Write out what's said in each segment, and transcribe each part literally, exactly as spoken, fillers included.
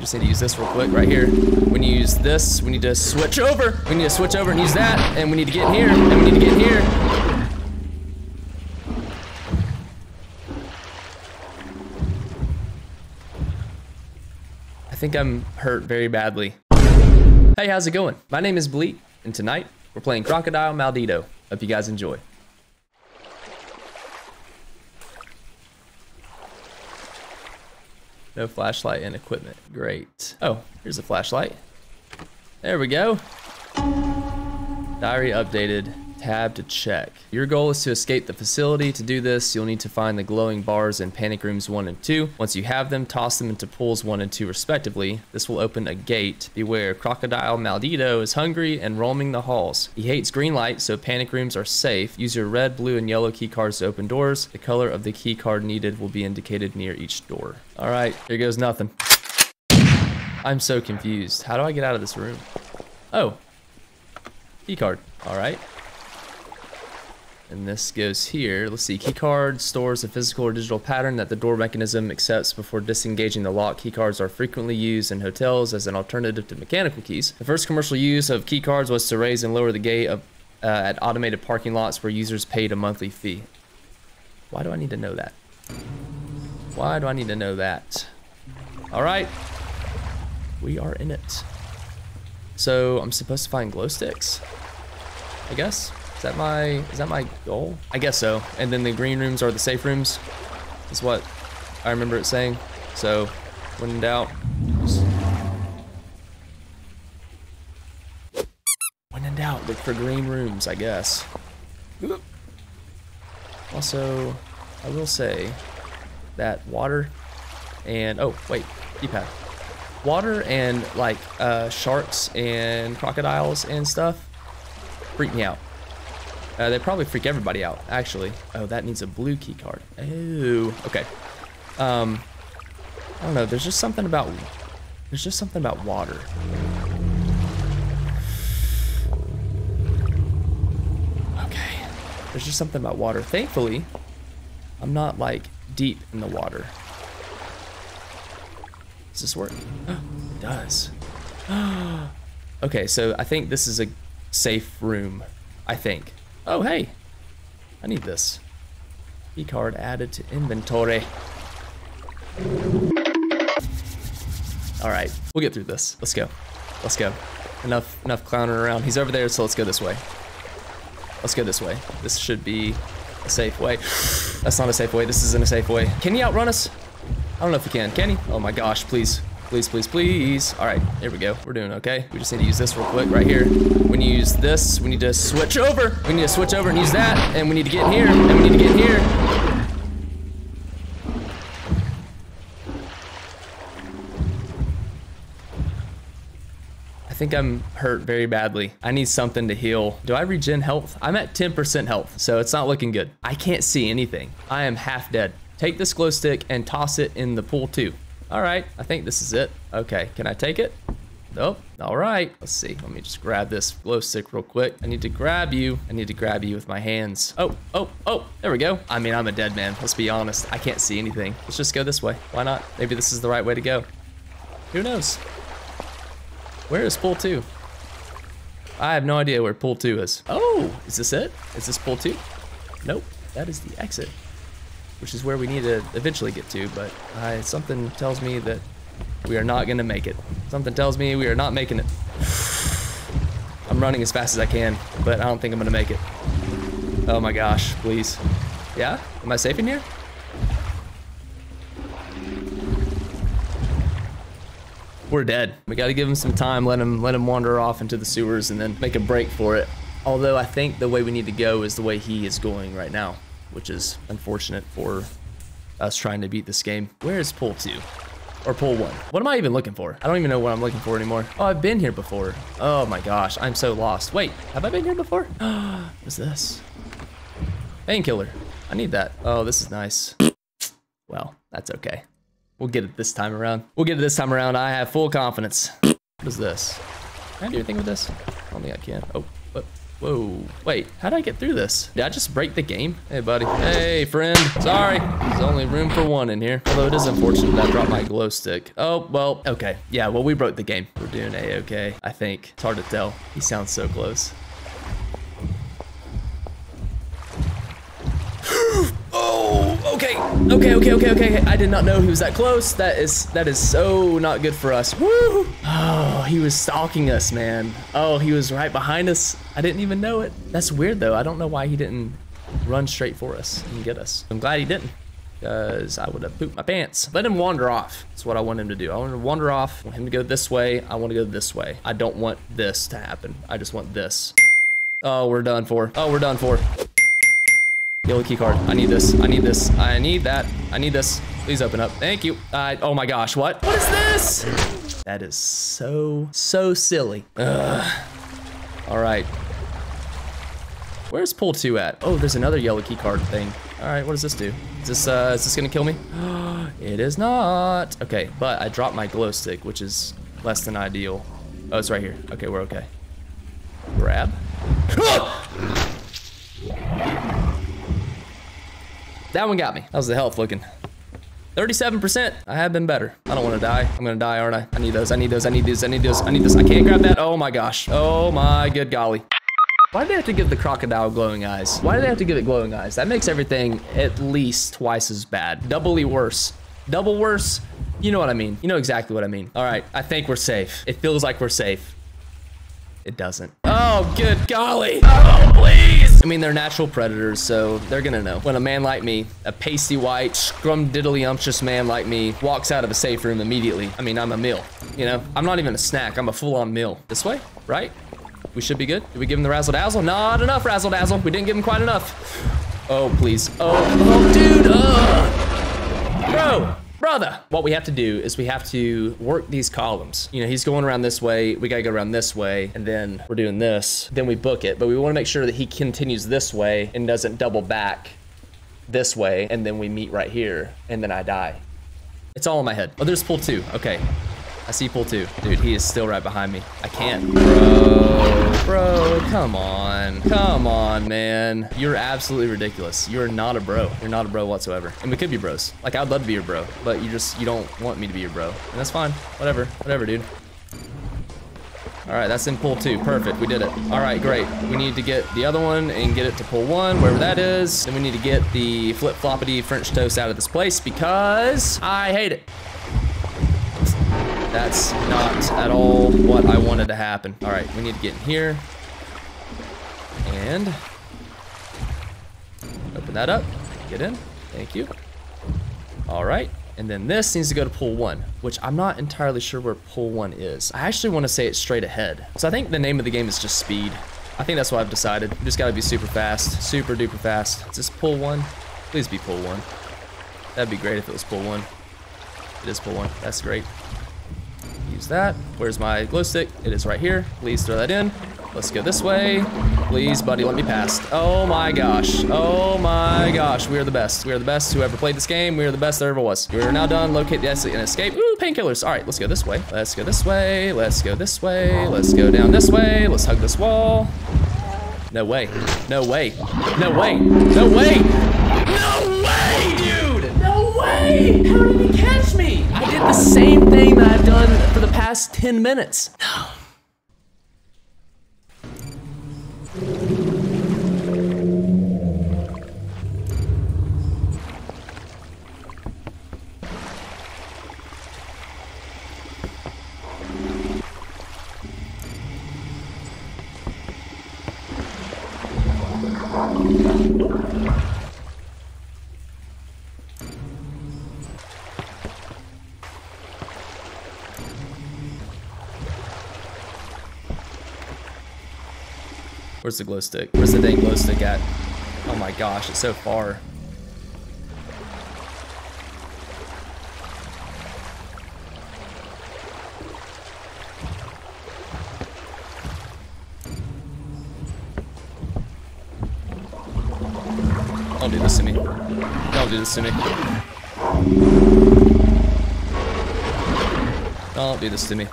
We just need to use this real quick right here. We need to use this. We need to switch over. We need to switch over and use that. And we need to get in here. And we need to get in here. I think I'm hurt very badly. Hey, how's it going? My name is Bleat, and tonight we're playing Crocodile Maldido. Hope you guys enjoy. No flashlight and equipment. Great. Oh, here's a flashlight. There we go. Diary updated. Tab to check. Your goal is to escape the facility. To do this, you'll need to find the glowing bars in panic rooms one and two. Once you have them, toss them into pools one and two respectively. This will open a gate. Beware, Crocodile Maldido is hungry and roaming the halls. He hates green light, so panic rooms are safe. Use your red, blue, and yellow key cards to open doors. The color of the key card needed will be indicated near each door. All right, here goes nothing. I'm so confused. How do I get out of this room? Oh, key card. All right. And this goes here. Let's see. Keycard stores a physical or digital pattern that the door mechanism accepts before disengaging the lock. Keycards are frequently used in hotels as an alternative to mechanical keys. The first commercial use of keycards was to raise and lower the gate of, uh, at automated parking lots where users paid a monthly fee. Why do I need to know that? Why do I need to know that? All right. We are in it. So I'm supposed to find glow sticks, I guess. Is that my, is that my goal? I guess so. And then the green rooms are the safe rooms, is what I remember it saying. So, when in doubt. Just... When in doubt, look for green rooms, I guess. Also, I will say that water and, oh, wait, D-pad. Water and like uh, sharks and crocodiles and stuff freak me out. Uh, they probably freak everybody out, actually. Oh, that needs a blue key card. Ew. Okay. Um, I don't know. There's just something about. There's just something about water. Okay. There's just something about water. Thankfully, I'm not like deep in the water. Does this work? Oh, it does. Okay. So I think this is a safe room. I think. Oh, hey, I need this. Key card added to inventory. All right, we'll get through this. Let's go, let's go. Enough, enough clowning around. He's over there, so let's go this way. Let's go this way. This should be a safe way. That's not a safe way, this isn't a safe way. Can he outrun us? I don't know if he can, can he? Oh my gosh, please. Please, please, please. All right, here we go. We're doing okay. We just need to use this real quick right here. We need to use this. We need to switch over. We need to switch over and use that. And we need to get in here. And we need to get in here. I think I'm hurt very badly. I need something to heal. Do I regen health? I'm at ten percent health, so it's not looking good. I can't see anything. I am half dead. Take this glow stick and toss it in the pool too. All right, I think this is it. Okay, can I take it? Nope, all right. Let's see, let me just grab this glow stick real quick. I need to grab you. I need to grab you with my hands. Oh, oh, oh, there we go. I mean, I'm a dead man, let's be honest. I can't see anything. Let's just go this way. Why not? Maybe this is the right way to go. Who knows? Where is pool two? I have no idea where pool two is. Oh, is this it? Is this pool two? Nope, that is the exit, which is where we need to eventually get to, but I, something tells me that we are not gonna make it. Something tells me we are not making it. I'm running as fast as I can, but I don't think I'm gonna make it. Oh my gosh, please. Yeah, am I safe in here? We're dead. We gotta give him some time, let him, let him wander off into the sewers and then make a break for it. Although I think the way we need to go is the way he is going right now, which is unfortunate for us trying to beat this game. Where is pool two? Or pool one? What am I even looking for? I don't even know what I'm looking for anymore. Oh, I've been here before. Oh my gosh, I'm so lost. Wait, have I been here before? What's this? Painkiller. I need that. Oh, this is nice. Well, that's okay. We'll get it this time around. We'll get it this time around. I have full confidence. What is this? Can I do anything with this? I don't think I can. Oh, what? Whoa, wait, how did I get through this? Did I just break the game? Hey, buddy. Hey, friend. Sorry, there's only room for one in here. Although it is unfortunate that I dropped my glow stick. Oh, well, okay. Yeah, well, we broke the game. We're doing A-okay, I think. It's hard to tell. He sounds so close. Okay, okay, okay, okay, okay. I did not know he was that close. That is that is so not good for us. Woo! Oh, he was stalking us, man. Oh, he was right behind us. I didn't even know it. That's weird, though. I don't know why he didn't run straight for us and get us. I'm glad he didn't, because I would have pooped my pants. Let him wander off. That's what I want him to do. I want him to wander off. I want him to go this way. I want to go this way. I don't want this to happen. I just want this. Oh, we're done for. Oh, we're done for. Yellow key card. I need this. I need this. I need that. I need this. Please open up. Thank you. Uh, oh my gosh. What? What is this? That is so, so silly. Ugh. All right. Where's pull two at? Oh, there's another yellow key card thing. All right. What does this do? Is this, uh, is this gonna kill me? It is not. Okay. But I dropped my glow stick, which is less than ideal. Oh, it's right here. Okay. We're okay. Grab. That one got me. How's the health looking? thirty-seven percent. I have been better. I don't want to die. I'm going to die, aren't I? I need those. I need those. I need these. I need those. I need this. I can't grab that. Oh my gosh. Oh my good golly. Why did they have to give the crocodile glowing eyes? Why did they have to give it glowing eyes? That makes everything at least twice as bad. Doubly worse. Double worse. You know what I mean. You know exactly what I mean. All right. I think we're safe. It feels like we're safe. It doesn't. Oh, good golly. Oh, please. I mean, they're natural predators, so they're gonna know. When a man like me, a pasty white, scrum-diddly-umptious man like me, walks out of a safe room immediately, I mean, I'm a meal, you know? I'm not even a snack. I'm a full-on meal. This way, right? We should be good. Did we give him the razzle-dazzle? Not enough razzle-dazzle. We didn't give him quite enough. Oh, please. Oh, oh dude. Ugh. Bro. Brother, what we have to do is we have to work these columns. You know, he's going around this way. We got to go around this way. And then we're doing this. Then we book it. But we want to make sure that he continues this way and doesn't double back this way. And then we meet right here. And then I die. It's all in my head. Oh, there's pull two. Okay. I see pull two. Dude, he is still right behind me. I can't. Bro, bro, come on. Come on, man. You're absolutely ridiculous. You're not a bro. You're not a bro whatsoever. And we could be bros. Like, I'd love to be your bro, but you just, you don't want me to be your bro. And that's fine. Whatever. Whatever, dude. All right, that's in pull two. Perfect, we did it. All right, great. We need to get the other one and get it to pull one, wherever that is. Then we need to get the flip-floppity French toast out of this place because I hate it. That's not at all what I wanted to happen. All right, we need to get in here. And open that up, get in, thank you. All right, and then this needs to go to pull one, which I'm not entirely sure where pull one is. I actually wanna say it's straight ahead. So I think the name of the game is just speed. I think that's what I've decided. You just gotta be super fast, super duper fast. Is this pull one? Please be pull one. That'd be great if it was pull one. It is pull one, that's great. Use that. Where's my glow stick? It is right here. Please throw that in. Let's go this way. Please, buddy, let me pass. Oh my gosh. Oh my gosh. We are the best. We are the best. Whoever played this game, we are the best there ever was. We are now done. Locate the exit and escape. Ooh, painkillers. All right, let's go this way. Let's go this way. Let's go this way. Let's go down this way. Let's hug this wall. No way. No way. No way. No way. No way, dude. No way. How did he catch me? I did the same thing that I've done for the past ten minutes. No. Where's the glow stick? Where's the dang glow stick at? Oh my gosh, it's so far. Don't do this to me. Don't do this to me. Don't do this to me.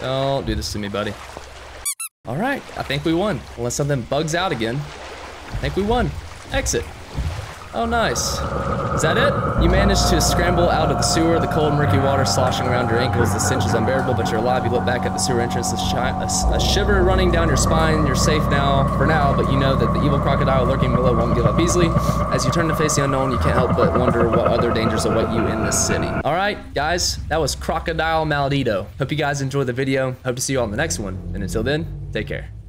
Don't do this to me, buddy. All right, I think we won. Unless something bugs out again. I think we won. Exit. Oh, nice. Is that it? You managed to scramble out of the sewer, the cold, murky water sloshing around your ankles. The stench is unbearable, but you're alive. You look back at the sewer entrance, a, sh a, a shiver running down your spine. You're safe now, for now, but you know that the evil crocodile lurking below won't give up easily. As you turn to face the unknown, you can't help but wonder what other dangers await you in this city. All right, guys, that was Crocodile Maldido. Hope you guys enjoyed the video. Hope to see you all in the next one. And until then, take care.